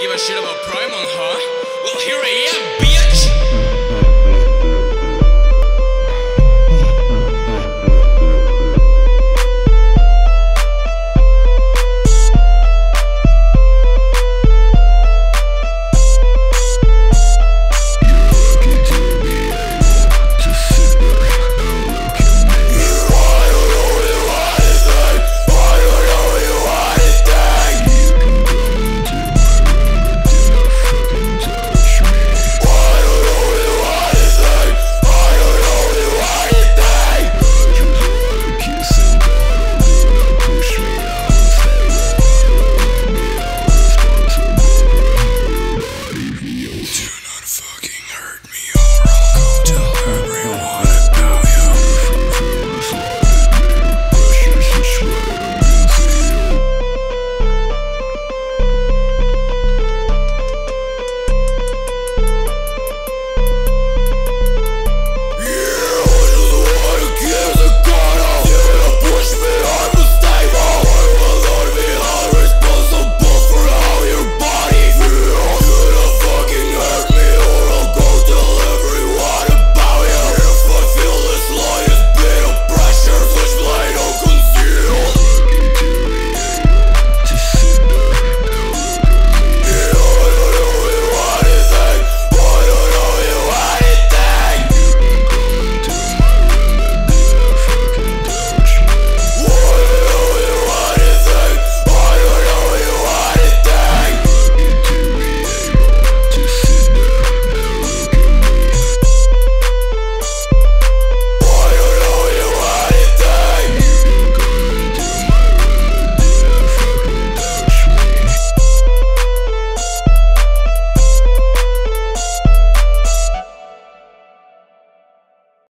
give a shit about Primal, huh? Well, here I am, bitch.